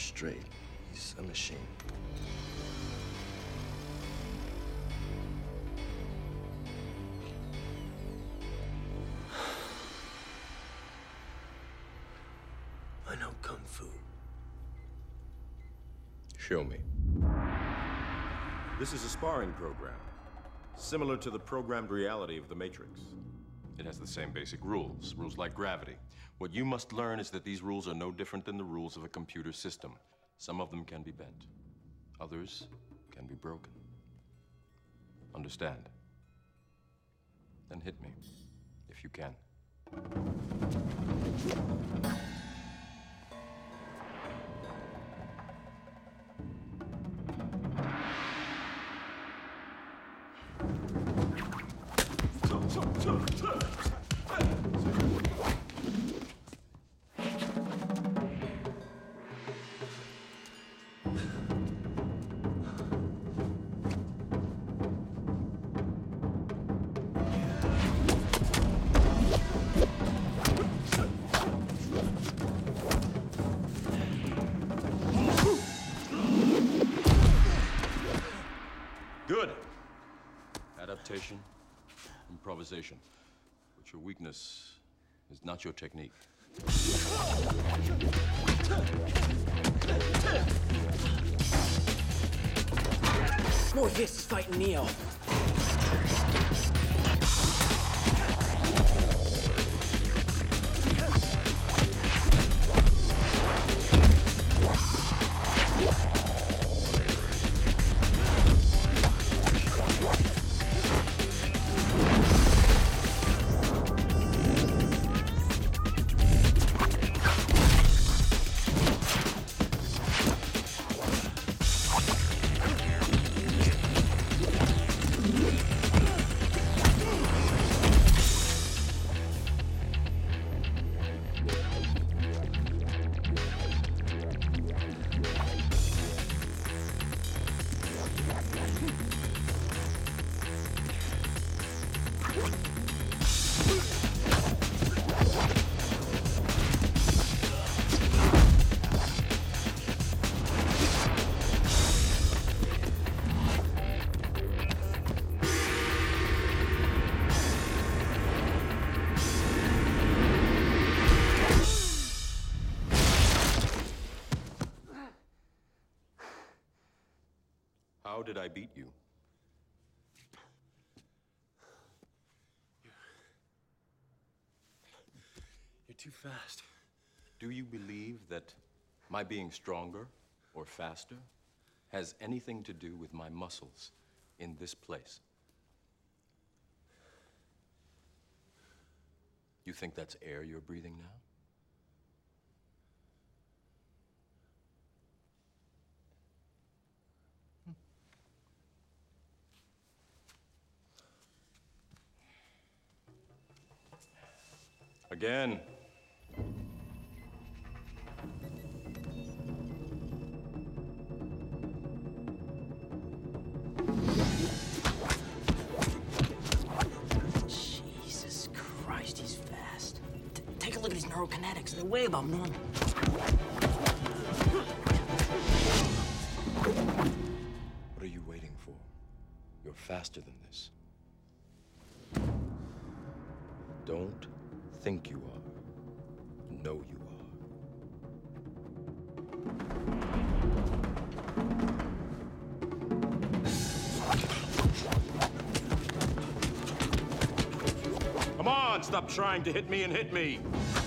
straight. He's a machine. I know kung fu. Show me. This is a sparring program, similar to the programmed reality of the Matrix. It has the same basic rules, rules like gravity. What you must learn is that these rules are no different than the rules of a computer system. Some of them can be bent, others can be broken. Understand? Then hit me, if you can. Good. Adaptation, improvisation. But your weakness is not your technique. Morpheus is fighting Neo. How did I beat you? You're too fast. Do you believe that my being stronger or faster has anything to do with my muscles in this place? You think that's air you're breathing now? Again. Jesus Christ, he's fast. Take a look at his neurokinetics. They're way above normal. What are you waiting for? You're faster than this. Don't think you are. You know you are. Come on, stop trying to hit me and hit me.